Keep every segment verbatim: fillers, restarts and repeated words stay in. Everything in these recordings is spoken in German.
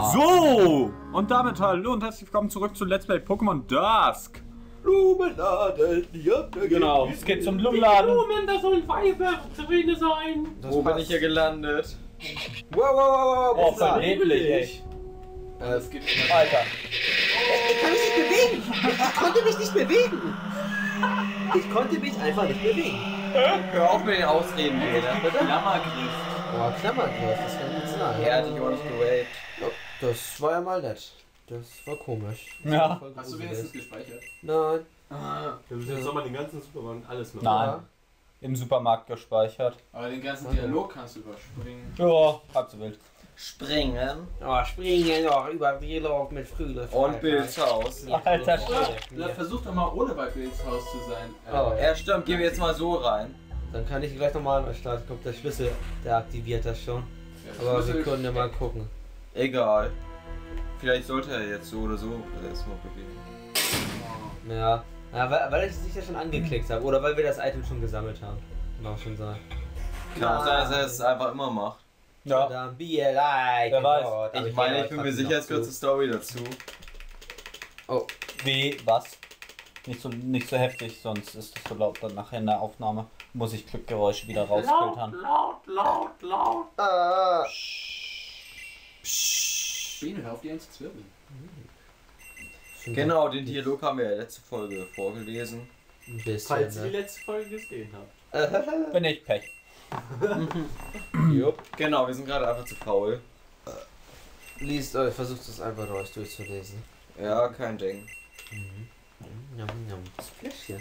So, und damit hallo und herzlich willkommen zurück zu Let's Play Pokémon Dusk. Blumenladen, die habt ihr Genau, es geht zum Blumenladen. Die Blumen, da sollen Weiber drin sein. Das Wo passt. bin ich hier gelandet? Wow, wow, wow, wow. Oh, verheblich, echt. Ja, es geht nicht weiter. Ich kann mich nicht bewegen. Ich konnte mich nicht bewegen. Ich konnte mich einfach nicht bewegen. Hör auf mit den Ausreden, bitte. Klammergriff. Boah, Klammergriff, das kann nicht sein. Er hat dich auch nicht gewählt. Das war ja mal nett. Das war komisch. Das ja. War Hast du wenigstens gespeichert? Nein. Ah. Wir müssen jetzt nochmal den ganzen Supermarkt alles machen. Nein. Ja. Im Supermarkt gespeichert. Aber den ganzen Nein. Dialog kannst du überspringen. Ja, halb so wild. Springen. Oh, springen noch über Dialog mit Frühle. Und Bills Haus. Alter, ja. Versuch doch mal ohne bei Bills Haus zu sein. Oh, ja, stimmt. Gehen wir jetzt mal so rein. Dann kann ich gleich nochmal anstarten. Kommt der Schlüssel, der aktiviert das schon. Ja, aber wir können ja mal gucken. Egal. Vielleicht sollte er jetzt so oder so erstmal bewegen. Ja. ja weil, weil ich es nicht ja schon angeklickt habe. Oder weil wir das Item schon gesammelt haben. Kann auch schon sein. Kann auch sein, dass er es einfach immer macht. Ja. Dann be like Wer weiß. Gott, ich, ich meine, ich bin mir sicher, es gehört zur Story dazu. Oh. Wie, was? Nicht so, nicht so heftig, sonst ist es so laut. Dann nachher in der Aufnahme muss ich Klickgeräusche wieder rausfiltern. Laut, laut, laut, laut. Äh. Biene, hör auf die eins zu zwirbeln. Mhm. Genau, den Dialog haben wir ja letzte Folge vorgelesen. Ein bisschen, Falls ihr ne? die letzte Folge gesehen habt. Bin ich Pech. Jupp. Genau, wir sind gerade einfach zu faul. Liest euch, versucht es einfach durch durchzulesen. Ja, kein Ding. Mhm. Jam, jam. Das Fläschchen.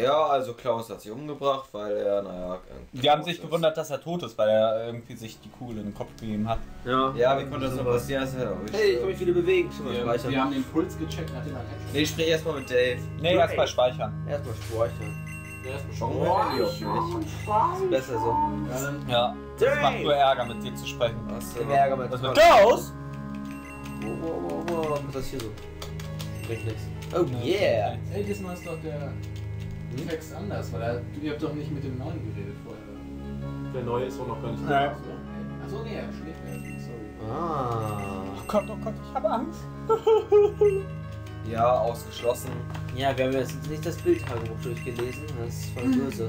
Ja, also Klaus hat sich umgebracht, weil er, naja... Die haben sich ist. gewundert, dass er tot ist, weil er irgendwie sich die Kugel in den Kopf gegeben hat. Ja, ja wie konnte das so passieren? Hey, ich kann mich wieder bewegen. Ja, wir haben den Puls gecheckt, nachdem er... Nee, ich sprich erstmal mit Dave. Nee, erstmal speichern. Erstmal speichern. Erstmal speichern. Das ist besser so. Ja, das macht nur Ärger, mit dir zu sprechen. Das ist Ärger mit dir. Klaus! Wow, wow, wow, was ist das hier so? Bringt nichts. Oh yeah! Ey, diesmal ist doch der... Hm? Text anders, weil er, ihr habt doch nicht mit dem Neuen geredet vorher. Der Neue ist auch noch gar nicht da. Ja. Achso, nee, er schläft erst. Sorry. Ah. Oh Gott, oh Gott, ich habe Angst. Ja, ausgeschlossen. Ja, wir haben jetzt nicht das Bildtagebuch durchgelesen. Das ist voll böse.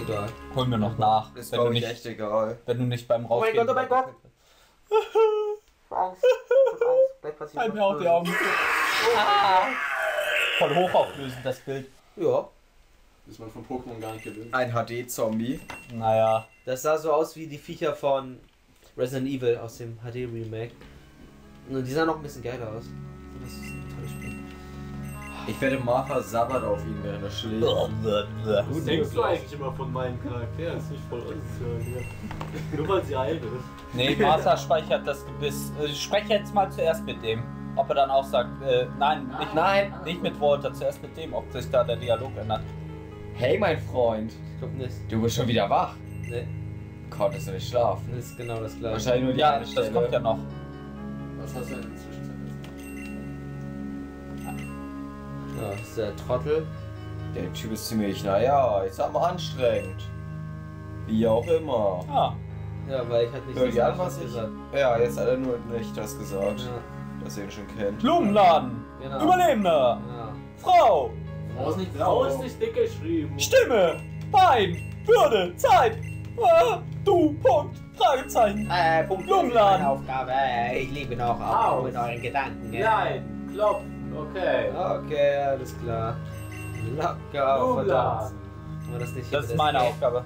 Egal. Holen wir noch nach. Ist doch nicht echt egal. Wenn du nicht beim Rausgehen... Oh mein Gott, oh mein Gott! Ich hab Angst. Gleich passiert Halt mir auch die Augen. Ah. Voll hochauflösend, das Bild. Ja. Ist man von Pokémon gar nicht gewöhnt. Ein H D-Zombie. Naja. Das sah so aus wie die Viecher von Resident Evil aus dem H D-Remake. Und die sahen noch ein bisschen geiler aus. Das ist ein tolles Spiel. Ich werde Martha sabbert auf ihn, während er schläft. Was denkst du eigentlich immer von meinem Charakter? Ist nicht voll unzuhören. Nur weil sie heil ist. Nee, Martha speichert das Gebiss. Ich spreche jetzt mal zuerst mit dem. Ob er dann auch sagt, äh, nein, nein, nicht, nein, nicht mit Walter, zuerst mit dem, ob sich da der Dialog ändert. Hey, mein Freund. Ich glaub nicht. Du bist schon wieder wach. Nee. Konntest du nicht schlafen? Das ist genau das gleiche. Wahrscheinlich nur die Ja, das kommt ja noch. Was hast du denn in der Zwischenzeit? Ja, das ist der Trottel. Der Typ ist ziemlich, naja, ich sag mal anstrengend. Wie auch immer. Ja. Ja, weil ich halt nicht so an, was gesagt. Ich, ja, jetzt hat er nur nicht das gesagt. Ja. Dass ihr ihn schon kennt. Blumenladen! Genau. Überlebende! Ja. Frau! Frau ist nicht Frau ist nicht dick geschrieben. Stimme! Bein! Würde! Zeit! Ah, du! Punkt! Fragezeichen! Äh, Punkt! Blumenladen! Aufgabe. Ich liebe noch auch mit euren Gedanken. Ja. Nein! Klopf! Okay. Okay, alles klar. Locker! Verdammt! Das, nicht das ist meine das Aufgabe.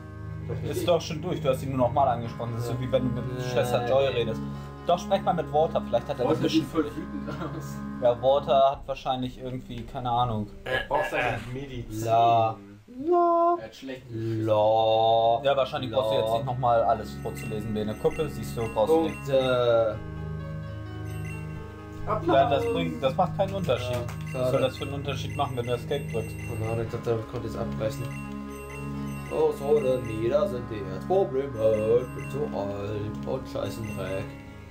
Ist nicht. Doch schon durch, du hast ihn nur nochmal angesprochen. Das ist so wie wenn du mit Schwester Joy redest. Doch, sprech mal mit Walter, vielleicht hat er Walter sieht voll wütend aus. Ja, Walter hat wahrscheinlich irgendwie, keine Ahnung. Er braucht seine Medizin. La. La. Er hat schlechten La. Ja, wahrscheinlich La. brauchst du jetzt nicht nochmal alles vorzulesen. Bene Kuppe, siehst du, brauchst du nichts. Ja, das, bringt, das macht keinen Unterschied. Ja, Was soll das für einen Unterschied machen, wenn du das Geld drückst? Genau, ich glaube, damit konnte ich es abbrechen. Oh, so, denn jeder sind die Probleme. Ich bin so alt und scheißen Dreck.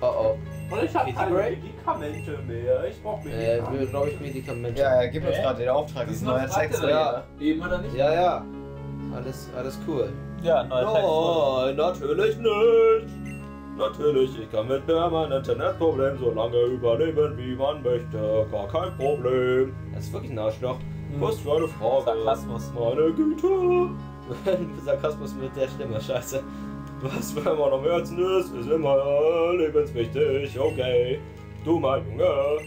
Oh oh. Und ich habe keine Medikamente mehr. Ich brauche Medikamente. Äh, glaube ich Medikamente. Ja, er gibt uns gerade den Auftrag. Das ist ein neuer Text, ja. Eben oder nicht? Ja, ja. Alles, alles cool. Ja, neuer Text. Nein, natürlich nicht. Natürlich, ich kann mit permanenten Netzproblemen so lange überleben, wie man möchte. Gar kein Problem. Das ist wirklich ein Arschloch. Hm. Was für eine Frau. Sarkasmus. Meine Güte. Sarkasmus mit der Stimme, scheiße. Was, wenn man am Herzen ist, ist immer lebenswichtig. Okay. Du, mein Junge.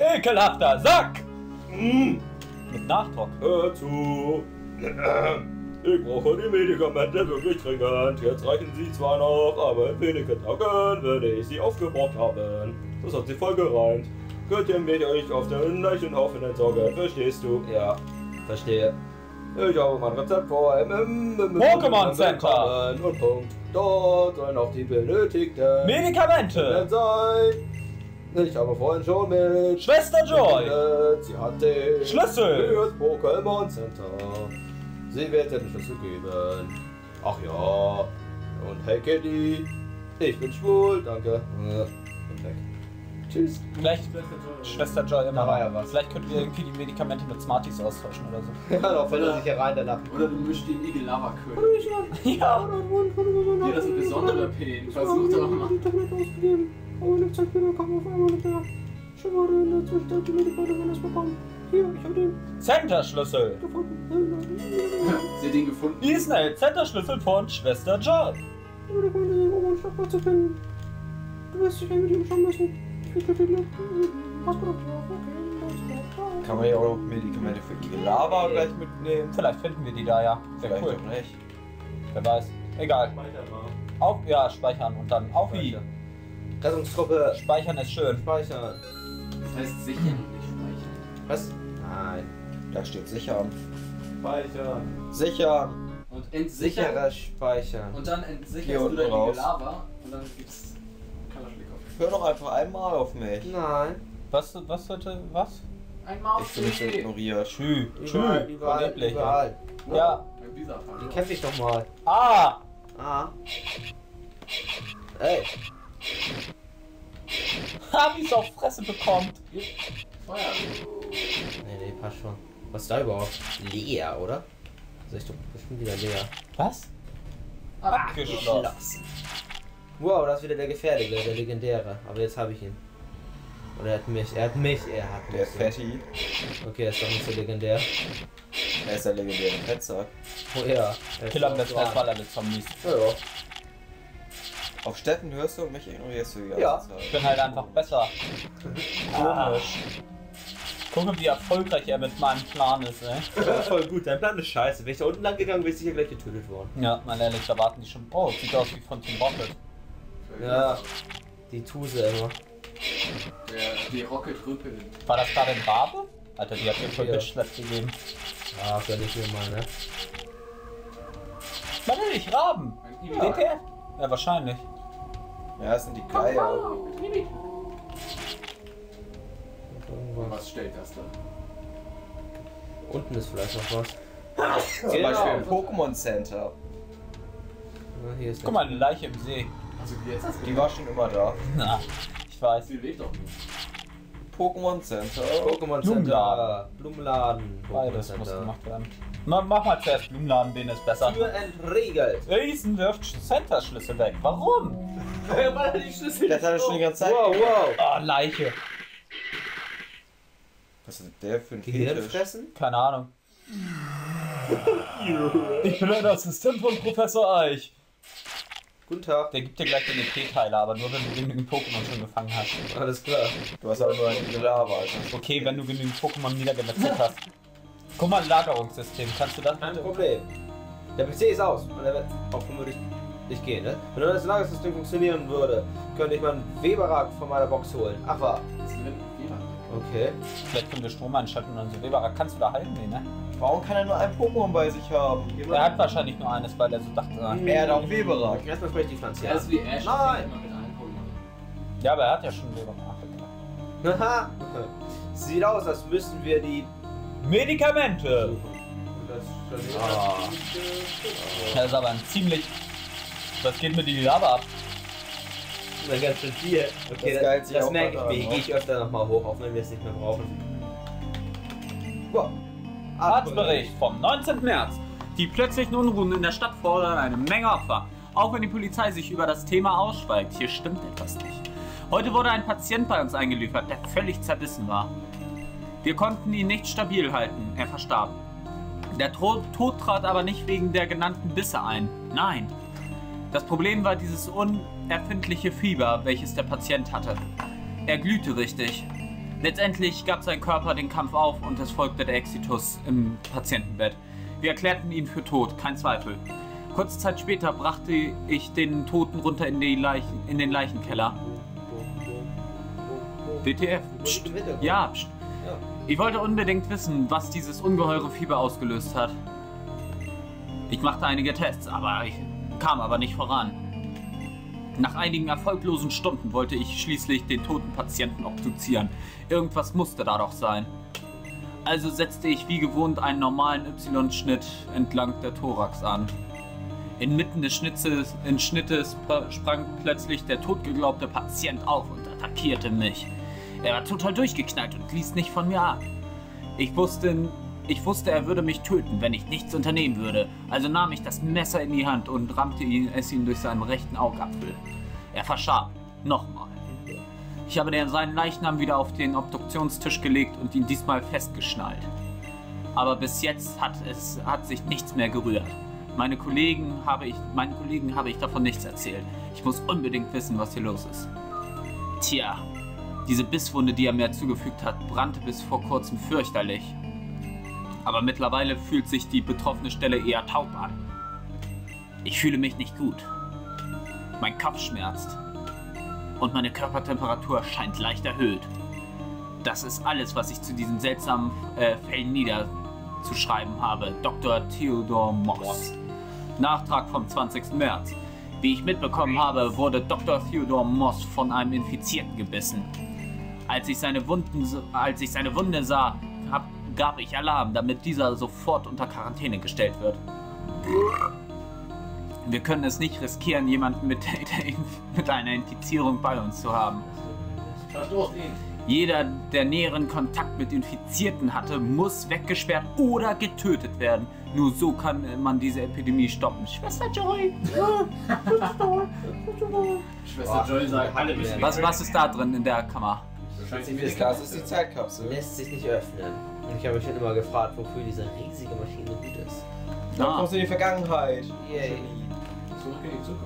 Ekelhafter Sack! Mit Nachdruck. Hör zu. Ich brauche die Medikamente wirklich dringend. Jetzt reichen sie zwar noch, aber in wenigen Tagen werde ich sie aufgebraucht haben. Das hat sie voll gereimt. Könnt ihr mich euch auf den Leichenhaufen entsorgen? Verstehst du? Ja, verstehe. Ich habe mein Rezept vor einem Pokémon Center. Und Punkt. Dort sollen auch die benötigten Medikamente sein. Ich habe vorhin schon mit Schwester Joy. Sie hat den Schlüssel fürs Pokémon Center. Sie wird den Schlüssel geben. Ach ja. Und hey Kitty, ich bin schwul, danke. Und weg. Tschüss. Vielleicht Schwester Joy immer rein. Ja, vielleicht könnten wir irgendwie die Medikamente mit Smarties austauschen oder so. Ja, doch, wenn er sich hier rein danach. Oder du mischst den Igel-Lava-König. Ja. Hier, das ist ein besonderer Pen. Versuch doch mal. Aber eine Zeit wieder kam auf einmal mit der Schimmer in der Zwischenzeit die Medikamente anders bekommen. Hier, ich hab den Center-Schlüssel gefunden. Sie hat den gefunden? Dies ist ein Center-Schlüssel von Schwester John. Aber da konnte sie oben Schlafplatz zu finden. Du wirst dich mit ihm schon müssen. Ich will dir Glück. Was gut auf die Waffe, okay. Kann man ja auch Medikamente für die Lava gleich mitnehmen. Vielleicht finden wir die da, ja. Sehr cool. Nicht. Wer weiß. Egal. Auf, ja, speichern und dann auf wie. Rettungsgruppe. Speichern ist schön. Speichern. Das heißt sichern, nicht speichern. Was? Nein. Da steht sichern. Speichern. Sichern. Und entsichern. Sicherer speichern. Und dann entsicherst du deine Lava und dann gibt's Kalaschnikow. Hör doch einfach einmal auf mich. Nein. Was, was sollte, was? Einmal auf mich. Ich bin nicht ignoriert. Tschü. Tschü. Überall, überall. Ja. Die kämpfe ich doch mal. Ah. Ah. Ey. Ha, wie es auf Fresse bekommt. Feuer. Nee, nee, passt schon. Was ist da überhaupt? Leer, oder? Das ist doch bestimmt wieder leer. Was? Abgeschlossen. Wow, das ist wieder der Gefährliche, der Legendäre. Aber jetzt habe ich ihn. Oder er hat mich, er hat mich, er hat mich. Der Fetti. Okay, er ist doch nicht so legendär. Er ist der legendäre Fettsack. Oh ja. Killer mit Festballer mit Zombies. Ja, ja. Auf Städten hörst du und mich ignorierst du ja. Ja, ich bin halt einfach besser. Komisch. Gucke, wie erfolgreich er mit meinem Plan ist, ey. Ja, voll gut, dein Plan ist scheiße. Wäre ich da unten lang gegangen, wäre ich sicher gleich getötet worden. Ja, mal ehrlich, da warten die schon. Oh, sieht aus wie von Team Rocket. Ja, die Tuse immer. Ja, die Rocket-Rüppel. War das gerade in Barbe? Alter, die hat mir voll Bitch-Schlepp gegeben. Ah, gönn ich mir mal, ne? Natürlich, Raben! Ja. D P F? Ja, wahrscheinlich. Ja, das sind die Geier. Und was stellt das da? Unten ist vielleicht noch was. Zum genau. Beispiel im Pokémon Center. Ja, hier ist guck mal, eine Leiche im See. Also jetzt die gesehen? War schon immer da. Na, ich weiß. Die lebt doch nicht. Pokémon Center. Pokémon Center. Blumenladen. Beides muss gemacht werden. Na, mach mal zuerst Blumenladen, den ist besser. Tür entriegelt. Riesen wirft Center-Schlüssel weg. Warum? Weil er die Schlüssel das hat er schon die ganze Zeit. Wow, wow. Ah, oh, Leiche. Was ist der für ein Gehirnfressen? Keine Ahnung. Ich bin ein Assistent von Professor Eich. Guten Tag. Der gibt dir gleich den E P-Teiler, aber nur wenn du genügend Pokémon schon gefangen hast. Alles klar. Du hast aber nur eine Gelava. Also. Okay, wenn du genügend Pokémon niedergemetzelt hast. Guck mal, Lagerungssystem, kannst du das? Kein Problem. Der P C ist aus und er wird auch vermutlich nicht gehen, ne? Wenn nur das Lagersystem funktionieren würde, könnte ich meinen Weberack von meiner Box holen. Ach war. Das ist ein Weberack. Okay. Vielleicht können wir Strom einschalten und dann so Weberack kannst du da halten, ne? Warum kann er nur ein Pokémon bei sich haben? Jemand er hat wahrscheinlich nur eines, weil er so dachte. Mhm. Er hat auch Weberack. Erstmal spreche ich die Pflanze. Ja, das ist wie Ash. Nein. Ja, aber er hat ja schon Weberack. Haha. Sieht aus, als müssten wir die Medikamente! Das ist, ah. Das ist aber ein ziemlich. Was geht mit die Lava ab? Na ganz schön viel. Okay, das, das, das, das merke ich mir. Gehe ich öfter nochmal hoch, auch wenn wir es nicht mehr brauchen. Wow. Arztbericht vom neunzehnten März. Die plötzlichen Unruhen in der Stadt fordern eine Menge Opfer, auch wenn die Polizei sich über das Thema ausschweigt. Hier stimmt etwas nicht. Heute wurde ein Patient bei uns eingeliefert, der völlig zerbissen war. Wir konnten ihn nicht stabil halten, er verstarb. Der Tod, Tod trat aber nicht wegen der genannten Bisse ein. Nein. Das Problem war dieses unerfindliche Fieber, welches der Patient hatte. Er glühte richtig. Letztendlich gab sein Körper den Kampf auf und es folgte der Exitus im Patientenbett. Wir erklärten ihn für tot, kein Zweifel. Kurze Zeit später brachte ich den Toten runter in, die Leichen, in den Leichenkeller. W T F? Psst. Ja, psst. Ich wollte unbedingt wissen, was dieses ungeheure Fieber ausgelöst hat. Ich machte einige Tests, aber ich kam aber nicht voran. Nach einigen erfolglosen Stunden wollte ich schließlich den toten Patienten obduzieren. Irgendwas musste da doch sein. Also setzte ich wie gewohnt einen normalen Y-Schnitt entlang der Thorax an. Inmitten des Schnittes, in Schnittes sprang plötzlich der totgeglaubte Patient auf und attackierte mich. Er war total durchgeknallt und ließ nicht von mir ab. Ich wusste, ich wusste, er würde mich töten, wenn ich nichts unternehmen würde. Also nahm ich das Messer in die Hand und rammte ihn, es ihm durch seinen rechten Augapfel. Er verscharb. Nochmal. Ich habe seinen Leichnam wieder auf den Obduktionstisch gelegt und ihn diesmal festgeschnallt. Aber bis jetzt hat, es, hat sich nichts mehr gerührt. Meine Kollegen habe ich, meinen Kollegen habe ich davon nichts erzählt. Ich muss unbedingt wissen, was hier los ist. Tja. Diese Bisswunde, die er mir zugefügt hat, brannte bis vor kurzem fürchterlich. Aber mittlerweile fühlt sich die betroffene Stelle eher taub an. Ich fühle mich nicht gut. Mein Kopf schmerzt. Und meine Körpertemperatur scheint leicht erhöht. Das ist alles, was ich zu diesen seltsamen äh, Fällen niederzuschreiben habe. Doktor Theodor Moss. Nachtrag vom zwanzigsten März. Wie ich mitbekommen habe, wurde Doktor Theodor Moss von einem Infizierten gebissen. Als ich seine, Wunden, als ich seine Wunde sah, hab, gab ich Alarm, damit dieser sofort unter Quarantäne gestellt wird. Wir können es nicht riskieren, jemanden mit, mit einer Infizierung bei uns zu haben. Jeder, der näheren Kontakt mit Infizierten hatte, muss weggesperrt oder getötet werden. Nur so kann man diese Epidemie stoppen. Schwester Joy! Schwester Joy sagt, alle müssen. Was, was ist da drin in der Kammer? Das ist die Zeitkapsel. Lässt sich nicht öffnen. Und ich habe mich schon immer gefragt, wofür diese riesige Maschine gut ist. Dann kommst du in die Vergangenheit. Yay.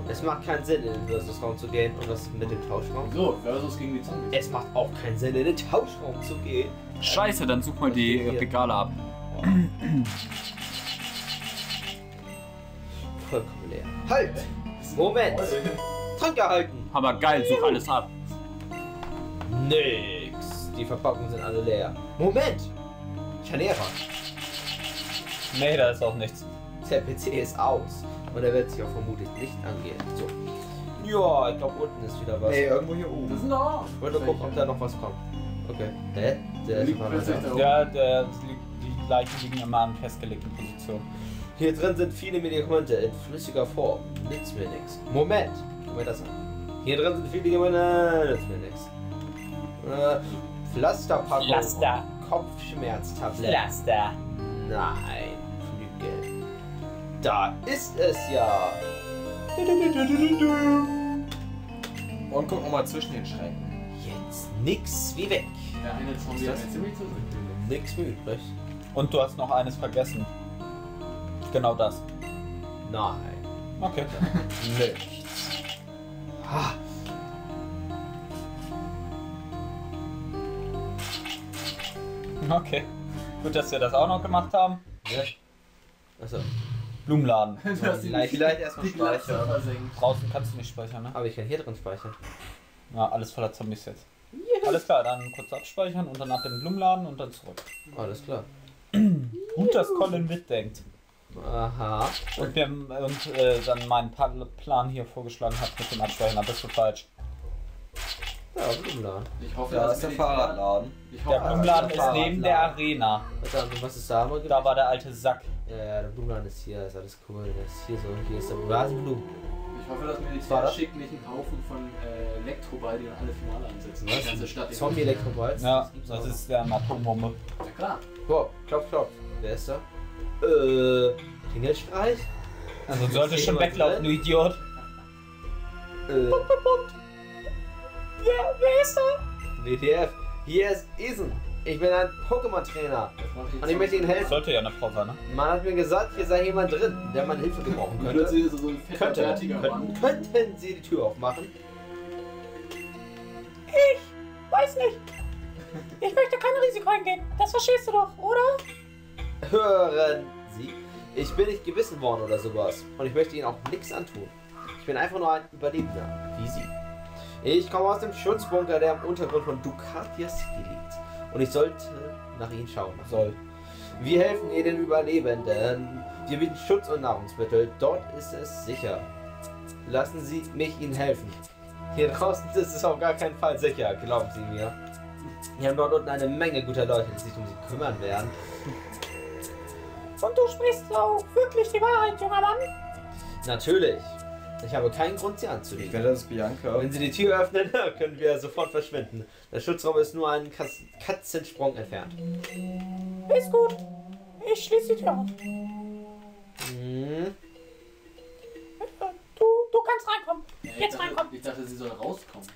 Es macht keinen Sinn, in den Versus-Raum zu gehen und das mit dem Tauschraum. So, Versus gegen die Zombies. Es macht auch keinen Sinn, in den Tauschraum zu gehen. Scheiße, dann such mal die Regale ab. Oh. Vollkommen leer. Halt! Moment! Trank erhalten! Aber geil, such alles ab. Nix. Die Verpackungen sind alle leer. Moment! Chanera. Nee, da ist auch nichts. Der P C ist aus. Und er wird sich auch vermutlich nicht angehen. So. Ja, ich glaube unten ist wieder was. Nee, irgendwo hier oben. Das sind doch. Ich wollte gucken, ob da noch was kommt. Okay. Der, der liegt ist da. Ja, der liegt, die Leichen liegen immer an festgelegten Positionen. Hier drin sind viele Medikamente in flüssiger Form. Nützt mir nichts. Moment! Guck mir das an. Hier drin sind viele Medikamente. Nützt mir nichts. Äh, Pflasterpackung. Pflaster. Kopfschmerztablette. Pflaster. Nein. Flügel. Da ist es ja! Und gucken wir mal zwischen den Schränken. Jetzt nix wie weg. Der eine von mir ist ziemlich zurück. Nix mehr übrig. Und du hast noch eines vergessen. Genau das. Nein. Okay. Nichts. Ah. Okay. Gut, dass wir das auch noch gemacht haben. Ja. Achso. Blumenladen. So, vielleicht vielleicht erstmal speichern. Draußen kannst du nicht speichern, ne? Aber ich kann hier drin speichern. Na, alles voller Zombies jetzt. Yes. Alles klar, dann kurz abspeichern und dann nach dem Blumenladen und dann zurück. Alles klar. Gut, dass Colin mitdenkt. Aha. Und, wir, und äh, dann meinen Plan hier vorgeschlagen hat mit dem Abspeichern, aber bist du falsch. Ja, Blumenladen. Ich hoffe, da ist der Fahrradladen. Ich hoffe, der Blumenladen ist, ist neben der Arena. Verdammt, was ist da? Da war der alte Sack. Ja, der Blumenladen ist hier, ist alles cool. Das ist hier so, hier ist der Rasenblumen. Ich hoffe, dass mir nicht der schickt, nicht einen Haufen von äh, Elektroball, die dann alle Finale ansetzen. Was? Die ganze Stadt. Zombie-Elektroballs? Ja, das, das ist der Atombombe. Ja, klar. Wow, klopf, klopf. Wer ist da? Äh, Klingelstreich? Also du solltest schon weglaufen, du Idiot. Äh. Bum, bum, bum. Ja, wer ist da? W T F. Hier ist Isen. Ich bin ein Pokémon-Trainer. Und ich möchte Ihnen helfen. Sollte ja eine Frau sein, ne? Man hat mir gesagt, hier sei jemand drin, der man Hilfe gebrauchen könnte. So ein Könnte, könnten, könnten Sie die Tür aufmachen? Ich weiß nicht. Ich möchte kein Risiko eingehen. Das verstehst du doch, oder? Hören Sie, ich bin nicht gebissen worden oder sowas. Und ich möchte Ihnen auch nichts antun. Ich bin einfach nur ein Überlebender, wie Sie. Ich komme aus dem Schutzbunker, der am Untergrund von Ducatia City liegt. Und ich sollte nach Ihnen schauen. Soll. Wir helfen Ihnen Überlebenden. Wir bieten Schutz und Nahrungsmittel. Dort ist es sicher. Lassen Sie mich Ihnen helfen. Hier draußen ist es auf gar keinen Fall sicher, glauben Sie mir. Wir haben dort unten eine Menge guter Leute, die sich um Sie kümmern werden. Und du sprichst auch wirklich die Wahrheit, junger Mann? Natürlich. Ich habe keinen Grund, Sie anzulegen. Ich werde das Bianca. Wenn Sie die Tür öffnen, können wir sofort verschwinden. Der Schutzraum ist nur einen Kas- Katzensprung entfernt. Ist gut. Ich schließe die Tür auf. Hm. Du, du kannst reinkommen. Ja, Jetzt dachte, reinkommen. Ich dachte, sie soll rauskommen.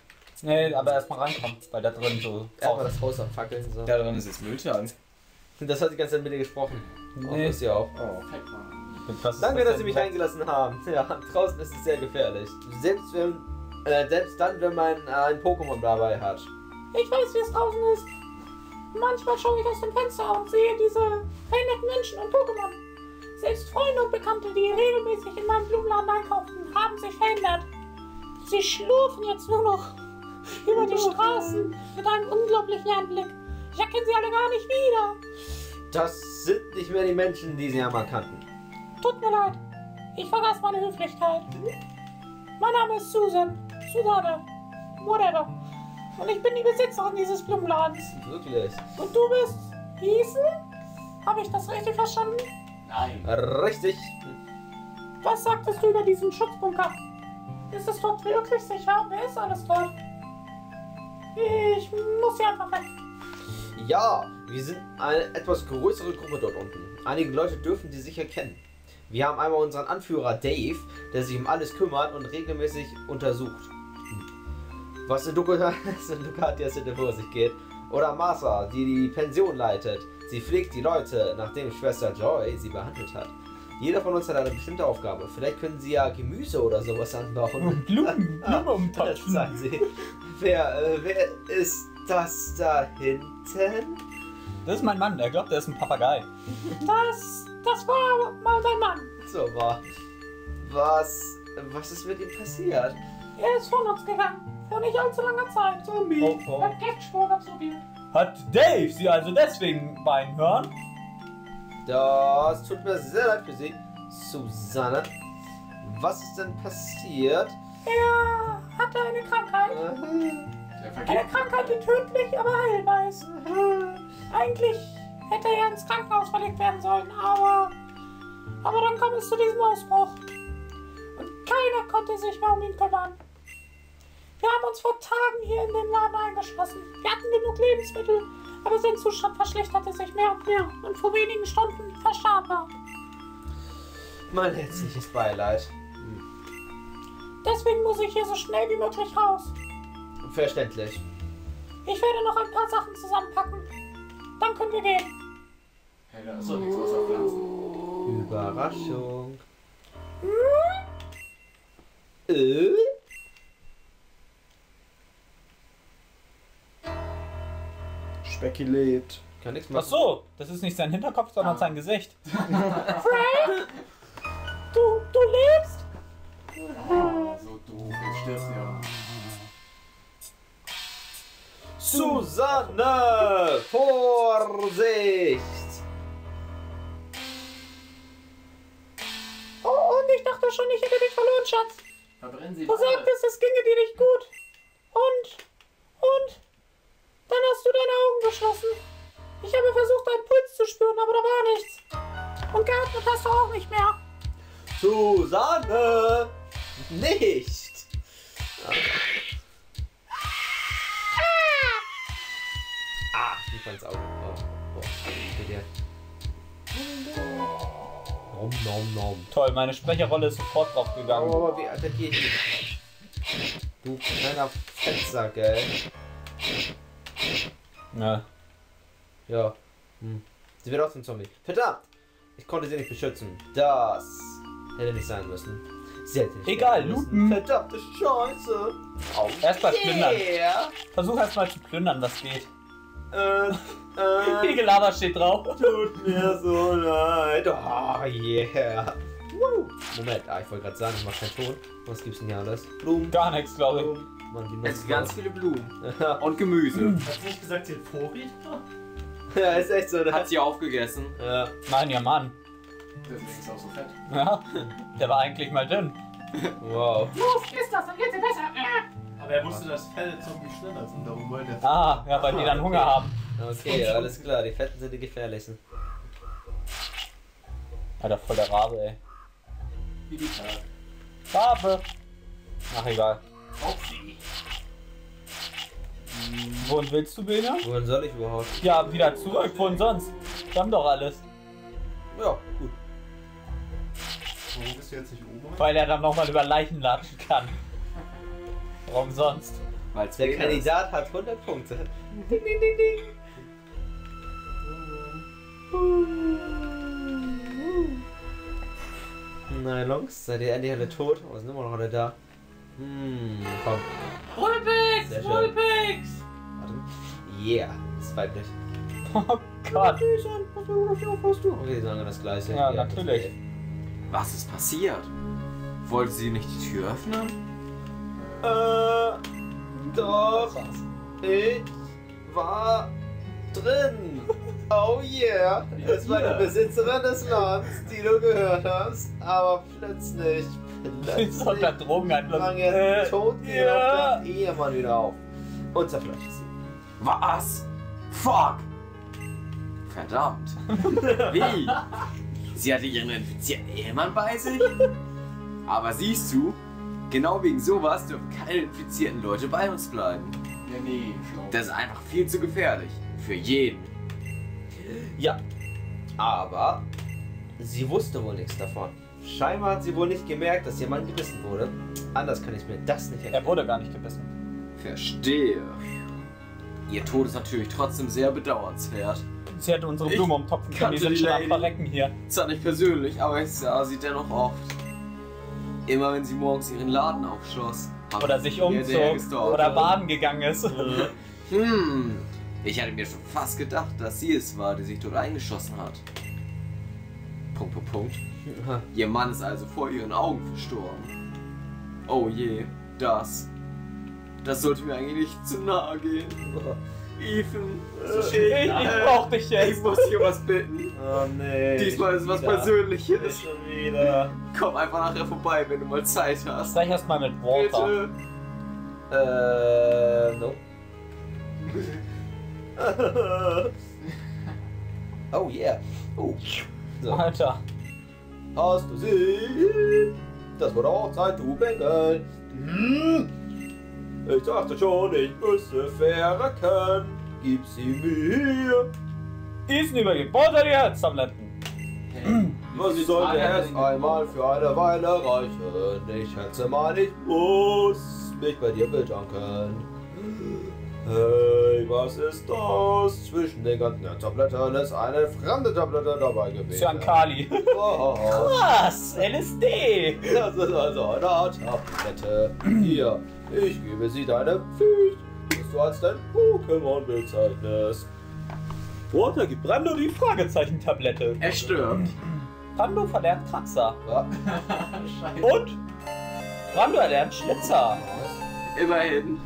Nee, aber erstmal reinkommen, weil da drin so. Erstmal das Haus abfackeln. So. Da drin ist jetzt Mülltern. Das hat die ganze Zeit mit dir gesprochen. Nee. Ist ja auch. Oh. Das Danke, dass Sie mich eingelassen haben. Ja, draußen ist es sehr gefährlich. Selbst, wenn, äh, selbst dann, wenn man äh, ein Pokémon dabei hat. Ich weiß, wie es draußen ist. Manchmal schaue ich aus dem Fenster und sehe diese verhinderten Menschen und Pokémon. Selbst Freunde und Bekannte, die regelmäßig in meinem Blumenladen einkaufen, haben sich verändert. Sie schlurfen jetzt nur noch über die Straßen mit einem unglaublichen Anblick. Ich erkenne sie alle gar nicht wieder. Das sind nicht mehr die Menschen, die Sie einmal kannten. Tut mir leid, ich vergaß meine Höflichkeit. Mein Name ist Susan, Susanne, whatever. Und ich bin die Besitzerin dieses Blumenladens. Wirklich? Und du bist Isen? Habe ich das richtig verstanden? Nein. Richtig. Was sagtest du über diesen Schutzbunker? Ist es dort wirklich sicher? Wer ist alles dort? Ich muss hier einfach weg. Ja, wir sind eine etwas größere Gruppe dort unten. Einige Leute dürfen die sicher kennen. Wir haben einmal unseren Anführer Dave, der sich um alles kümmert und regelmäßig untersucht, was in Ducatia City vor sich geht. Oder Martha, die die Pension leitet. Sie pflegt die Leute, nachdem Schwester Joy sie behandelt hat. Jeder von uns hat eine bestimmte Aufgabe. Vielleicht können sie ja Gemüse oder sowas anbauen. Blumen, Blumen umtopfen. Sagen sie. Wer, äh, wer ist das da hinten? Das ist mein Mann, der glaubt, er ist ein Papagei. Das... Das war mal dein Mann. So war. Was. Was ist mit ihm passiert? Er ist von uns gegangen. Vor nicht allzu langer Zeit. Zombie. Oh, oh. Der Catchball hat so viel. Hat Dave sie also deswegen weinen hören? Das tut mir sehr leid für sie, Susanne. Was ist denn passiert? Er hatte eine Krankheit. Mhm. Eine Krankheit, die tödlich, aber heilbar ist. Mhm. Eigentlich hätte er ins Krankenhaus verlegt werden sollen, aber, aber dann kam es zu diesem Ausbruch. Und keiner konnte sich mehr um ihn kümmern. Wir haben uns vor Tagen hier in den Laden eingeschlossen. Wir hatten genug Lebensmittel, aber sein Zustand verschlechterte sich mehr und mehr und vor wenigen Stunden verstarb er. Mein herzliches Beileid. Deswegen muss ich hier so schnell wie möglich raus. Verständlich. Ich werde noch ein paar Sachen zusammenpacken. Dann können wir gehen. Hey, da ist doch nichts außer Pflanzen. Überraschung. Hm? Äh? Specki lebt. Kann nichts machen. Ach so, das ist nicht sein Hinterkopf, sondern ah. sein Gesicht. Frank? Du, du lebst? Oh, so doof, jetzt stirbst du ja. Susanne! Vorsicht! Oh, und ich dachte schon, ich hätte dich verloren, Schatz. Verbrennen Sie. Du sagtest, es ginge dir nicht gut. Und, und, dann hast du deine Augen geschlossen. Ich habe versucht, deinen Puls zu spüren, aber da war nichts. Und geatmet hast du auch nicht mehr. Susanne! Nicht! Okay. Ins Auge. Oh, oh, Nom, nom, nom. Toll, meine Sprecherrolle ist sofort draufgegangen. Oh, wie attackiert die? Du kleiner Fettsack, ey. Na. Ja. Hm. Sie wird auch zum Zombie. Verdammt! Ich konnte sie nicht beschützen. Das hätte nicht sein müssen. Sie hätte nicht Egal, looten! Verdammte Scheiße! Auf. Erstmal plündern. Yeah. Versuch erstmal zu plündern, was geht. Äh, äh. Viel Gelaber steht drauf. Tut mir so leid. Oh yeah. Woo. Moment, ah, ich wollte gerade sagen, ich mach keinen Ton. Was gibt's denn hier alles? Blumen. Gar nichts, glaube ich. Blumen. Man, es gibt ganz viele Blumen. Und Gemüse. Hast du nicht gesagt, sie hat Vorrichter? Ja, ist echt so, oder? Hat sie aufgegessen. Ja. Nein, ja Mann. Deswegen ist auch so fett. Ja, der war eigentlich mal dünn. Wow. Los, ist das, dann geht's dir besser. Aber er musste das Fell zum schneller sind, darum wollte er. Ah, ja, weil die dann Hunger okay. haben. Okay, alles klar, die Fetten sind die gefährlichsten. Alter, voll der Rabe, ey. Wie die Rabe. Ach, egal. Auf sie. Wohin willst du, Bena? Wohin soll ich überhaupt? Ja, wieder zurück, wohin sonst? Wir haben doch alles. Ja, gut. Warum bist du jetzt nicht oben? Weil er dann nochmal über Leichen latschen kann. Warum sonst? Weil der Bena Kandidat ist. Hat hundert Punkte. Ding, ding, ding, ding. Na, Longs, seid ihr endlich alle tot? Oh, sind immer noch alle da? Hm, komm. Rumpix! Rumpix! Warte. Yeah, das ist weiblich. Oh Gott! Okay, sagen wir das gleiche. Ja, ja, natürlich. Was ist passiert? Wollte sie nicht die Tür öffnen? Äh, doch. Ich war drin. Oh yeah. Das war die Besitzerin des Landes, die du gehört hast, aber plötzlich. Sie ist unter Drogen angefangen. Äh, tot geht yeah. der Ehemann wieder auf. Und zerfleischt sie. Was? Fuck! Verdammt. Wie? Sie hatte ihren infizierten Ehemann bei sich? Aber siehst du, genau wegen sowas dürfen keine infizierten Leute bei uns bleiben. Ja, nee, das ist einfach viel zu gefährlich. Für jeden. Ja. Aber sie wusste wohl nichts davon. Scheinbar hat sie wohl nicht gemerkt, dass ihr Mann gebissen wurde. Anders kann ich mir das nicht erklären. Er wurde gar nicht gebissen. Verstehe. Ihr Tod ist natürlich trotzdem sehr bedauernswert. Sie hätte unsere Blume umtopfen können. Die sind schon am Verrecken hier. Zwar nicht persönlich, aber ich sah sie dennoch oft. Immer wenn sie morgens ihren Laden aufschloss. Oder sich umzog. Oder baden gegangen ist. Hm. Ich hatte mir schon fast gedacht, dass sie es war, die sich dort eingeschossen hat. Punkt, Punkt, Punkt. Ihr Mann ist also vor ihren Augen verstorben. Oh je, das. Das sollte mir eigentlich nicht zu nahe gehen. Ethan, so schön. Ich brauch dich jetzt. Ich muss hier was bitten. Oh nee. Diesmal ist was Persönliches. Wieder. Komm einfach nachher vorbei, wenn du mal Zeit hast. Sag erstmal mit Walter. Bitte. Äh, no. Oh yeah. Oh. So. Alter. Hast du sie? Das wurde auch Zeit, du Bengel. Hm. Ich dachte schon, ich müsste verrecken. Gib sie mir. Diesen übergibt. Wollt ihr Herz sammeln? Was sie sollte erst einmal für eine Weile reichen. Ich schätze mal, ich muss mich bei dir bedanken. Hey, was ist das? Zwischen den ganzen Tabletten ist eine fremde Tablette dabei gewesen. Kali. Oh. Krass, L S D. Das ist also eine Tablette. Hier, ich gebe sie deinem Pfiff, das du als dein Pokémon bezeichnest. Walter gibt Brando die Fragezeichen-Tablette. Er stirbt. Brando verlernt Kratzer. Ja. Und Brando erlernt Schlitzer. Immerhin.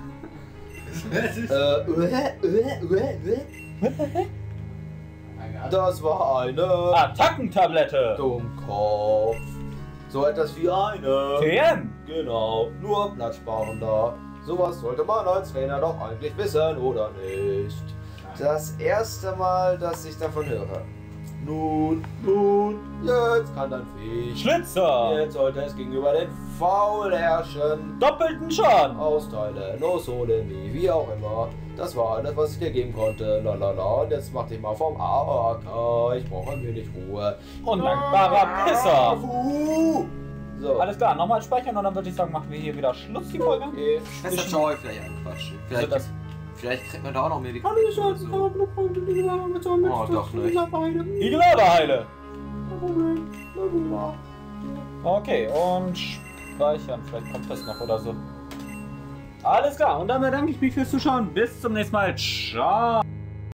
Das war eine Attackentablette. Dummkopf. So etwas wie eine T M. Genau, nur platzsparender. Sowas sollte man als Trainer doch eigentlich wissen, oder nicht? Das erste Mal, dass ich davon höre. Nun, nun, jetzt kann dein Fee Schlitzer. Jetzt sollte es gegenüber den Faul herrschen. Doppelten Schaden. Austeilen, losholen, wie, wie auch immer. Das war alles, was ich dir geben konnte. Lalala, und jetzt mach dich mal vom A O K. Ich brauche ein wenig Ruhe. Undankbarer Pisser. So. Alles klar, nochmal speichern und dann würde ich sagen, machen wir hier wieder Schluss, die Folge. Okay. Das ist ja vielleicht ein Quatsch. Vielleicht das. Vielleicht kriegt man da auch noch mehr die Hallo, ich so. Oh, doch nicht. Igeladerheile. Okay, und speichern. Vielleicht kommt das noch oder so. Alles klar, und dann bedanke ich mich fürs Zuschauen. Bis zum nächsten Mal. Ciao.